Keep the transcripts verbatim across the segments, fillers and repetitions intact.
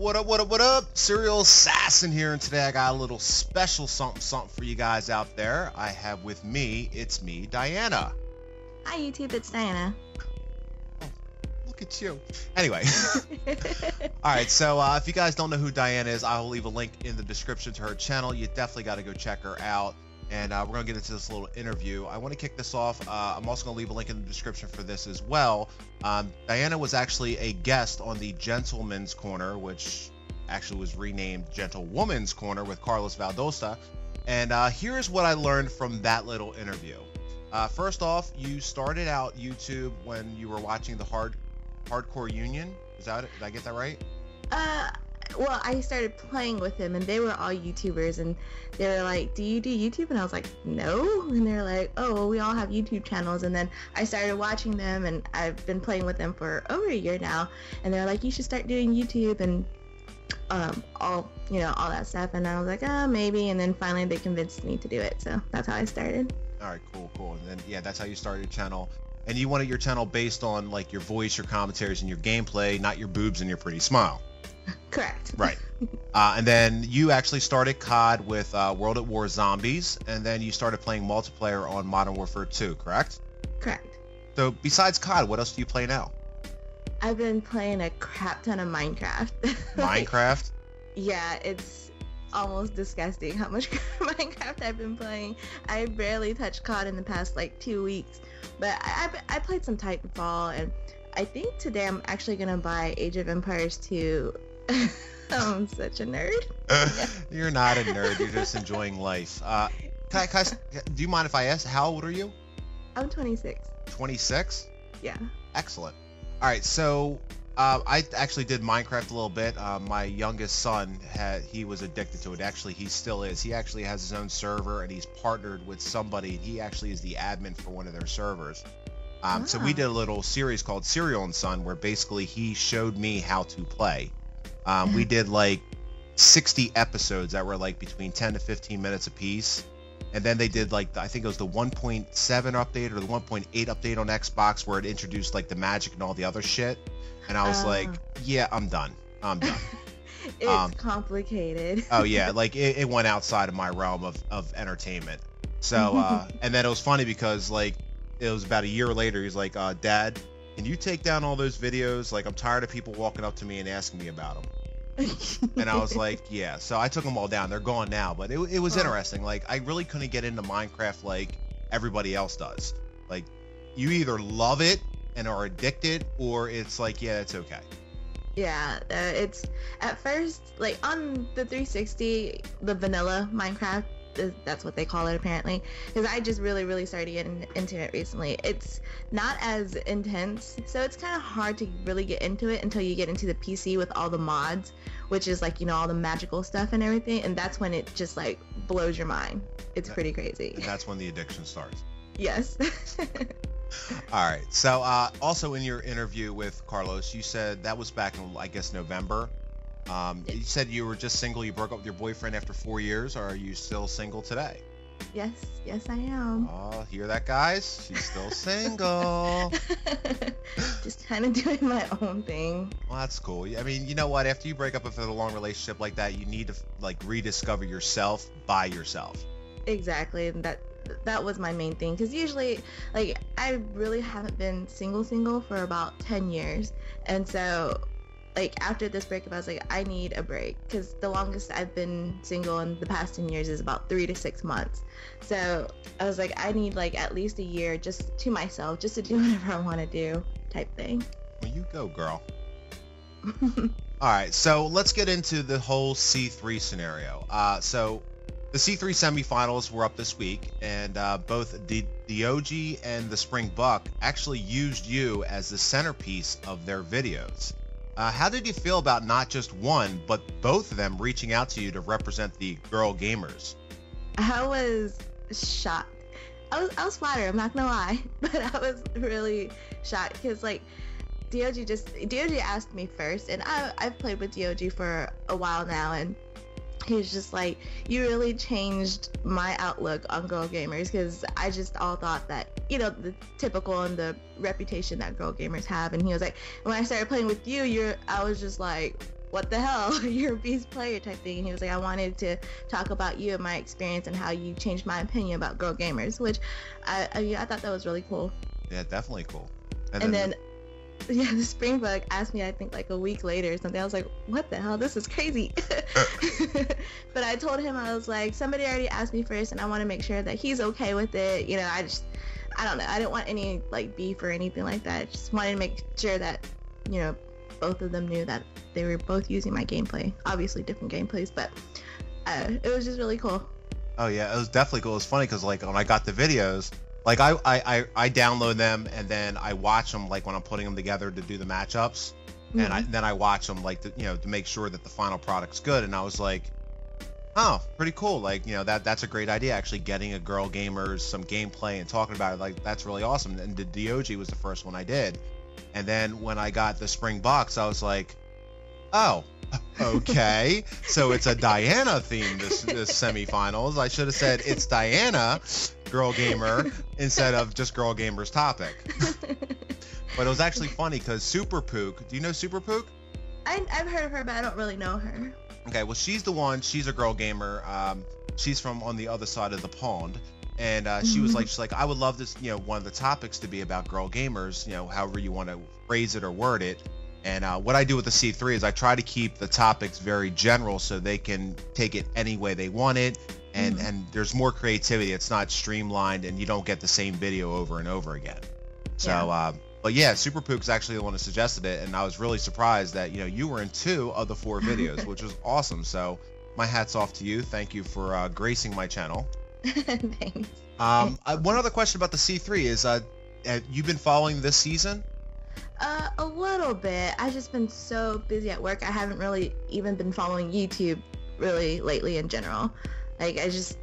What up, what up, what up? Serial Assassin here, and today I got a little special something something for you guys out there. I have with me, it's me, Diana. Hi YouTube, it's Diana. Oh, look at you. Anyway. Alright, so uh, if you guys don't know who Diana is, I will leave a link in the description to her channel. You definitely got to go check her out. And uh, we're going to get into this little interview. I want to kick this off. Uh, I'm also going to leave a link in the description for this as well. Um, Diana was actually a guest on the GentleWOMEN'S Corner, which actually was renamed GentleWOMEN'S Corner with Carlos Valdosta. And uh, here's what I learned from that little interview. Uh, first off, you started out YouTube when you were watching the hard, Hardcore Union. Is that it? Did I get that right? Uh. Well, I started playing with them, and they were all YouTubers, and they were like, do you do YouTube? And I was like, no. And they're like, oh, well, we all have YouTube channels. And then I started watching them, and I've been playing with them for over a year now. And they're like, you should start doing YouTube and um, all, you know, all that stuff. And I was like, oh, maybe. And then finally they convinced me to do it. So that's how I started. All right, cool, cool. And then, yeah, that's how you started your channel. And you wanted your channel based on, like, your voice, your commentaries, and your gameplay, not your boobs and your pretty smile. Correct. Right. Uh, and then you actually started C O D with uh, World at War Zombies, and then you started playing multiplayer on Modern Warfare two, correct? Correct. So besides C O D, what else do you play now? I've been playing a crap ton of Minecraft. Minecraft? Yeah, it's almost disgusting how much Minecraft I've been playing. I barely touched C O D in the past, like, two weeks. But I, I, I played some Titanfall, and I think today I'm actually going to buy Age of Empires two. I'm such a nerd. Yeah. You're not a nerd. You're just enjoying life. Uh, can I, can I, do you mind if I ask, how old are you? I'm twenty-six. twenty-six? Yeah. Excellent. All right. So uh, I actually did Minecraft a little bit. Uh, my youngest son, had, he was addicted to it. Actually, he still is. He actually has his own server, and he's partnered with somebody. And he actually is the admin for one of their servers. Um, wow. So we did a little series called Serial and Son, where basically he showed me how to play. Um, we did like sixty episodes that were like between ten to fifteen minutes a piece. And then they did like, the, I think it was the one point seven update or the one point eight update on Xbox where it introduced like the magic and all the other shit. And I was uh, like, yeah, I'm done. I'm done. It's um, complicated. Oh yeah. Like it, it went outside of my realm of, of entertainment. So, uh, and then it was funny because like, it was about a year later. He's like, uh, Dad, can you take down all those videos? Like, I'm tired of people walking up to me and asking me about them. And I was like, yeah. So I took them all down. They're gone now. But it, it was oh. interesting. Like, I really couldn't get into Minecraft like everybody else does. Like, you either love it and are addicted, or it's like, yeah, it's okay. Yeah, uh, it's at first, like, on the three sixty, the vanilla Minecraft, that's what they call it apparently, because I just really really started getting into it recently. It's not as intense, so it's kind of hard to really get into it until you get into the P C with all the mods, which is like, you know, all the magical stuff and everything, and that's when it just like blows your mind. It's that, pretty crazy. And that's when the addiction starts. Yes. All right, so uh also in your interview with Carlos, you said that was back in, I guess, November. Um, you said you were just single. You broke up with your boyfriend after four years. Or are you still single today? Yes, yes, I am. Oh, hear that, guys? She's still single. Just kind of doing my own thing. Well, that's cool. I mean, you know what? After you break up with a long relationship like that, you need to like rediscover yourself by yourself. Exactly. That that was my main thing, because usually, like, I really haven't been single single for about ten years, and so. Like, after this breakup, I was like, I need a break, because the longest I've been single in the past ten years is about three to six months. So I was like, I need, like, at least a year just to myself, just to do whatever I want to do type thing. Well, you go, girl. All right, so let's get into the whole C three scenario. Uh, so the C three semifinals were up this week, and uh, both the D O G and the Spring Bok actually used you as the centerpiece of their videos. Uh, how did you feel about not just one, but both of them reaching out to you to represent the girl gamers? I was shocked. I was, I was flattered, I'm not gonna lie, but I was really shocked because, like, D O G just, D O G asked me first, and I, I've played with D O G for a while now, and he was just like, you really changed my outlook on girl gamers, because I just all thought that, you know, the typical and the reputation that girl gamers have. And he was like, when I started playing with you, you're, I was just like, what the hell, you're a beast player type thing. And he was like, I wanted to talk about you and my experience and how you changed my opinion about girl gamers, which I I, I thought that was really cool. Yeah, definitely cool. And, and then, then the, yeah, the Spring Bok asked me, I think like a week later or something. I was like, what the hell, this is crazy. But I told him, I was like, somebody already asked me first and I want to make sure that he's okay with it. You know, I just, I don't know. I didn't want any like beef or anything like that. I just wanted to make sure that, you know, both of them knew that they were both using my gameplay. Obviously different gameplays, but uh, it was just really cool. Oh yeah, it was definitely cool. It's funny because like when I got the videos, like I, I, I, I download them and then I watch them like when I'm putting them together to do the matchups. Mm-hmm. And I, then I watch them like, to, you know, to make sure that the final product's good. And I was like, oh, pretty cool. Like, you know, that that's a great idea. Actually getting a girl gamer some gameplay and talking about it, like that's really awesome. And the D O G was the first one I did. And then when I got the Spring Bok, I was like, oh, okay. So it's a Diana theme this, this semifinals. I should have said it's Diana, girl gamer, instead of just girl gamers topic. But it was actually funny because Super Pook, do you know Super Pook? I, I've heard of her, but I don't really know her. Okay, well, she's the one. She's a girl gamer. Um, she's from on the other side of the pond. And uh, she was like, she's like, I would love this, you know, one of the topics to be about girl gamers, you know, however you want to phrase it or word it. And uh, what I do with the C three is I try to keep the topics very general so they can take it any way they want it. And, mm-hmm. and there's more creativity. It's not streamlined and you don't get the same video over and over again. So, yeah. Uh, but yeah, Super Pook's actually the one who suggested it. And I was really surprised that, you know, you were in two of the four videos, which was awesome. So my hat's off to you. Thank you for uh, gracing my channel. Thanks. Um, uh, one other question about the C three is, uh, have you been following this season? Uh, a little bit. I've just been so busy at work. I haven't really even been following YouTube really lately in general. Like I just,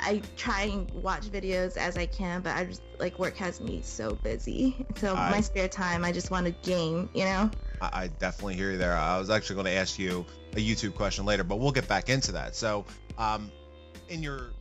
I try and watch videos as I can, but I just like work has me so busy. So I, my spare time, I just want to game. You know. I, I definitely hear you there. I was actually going to ask you a YouTube question later, but we'll get back into that. So, um, in your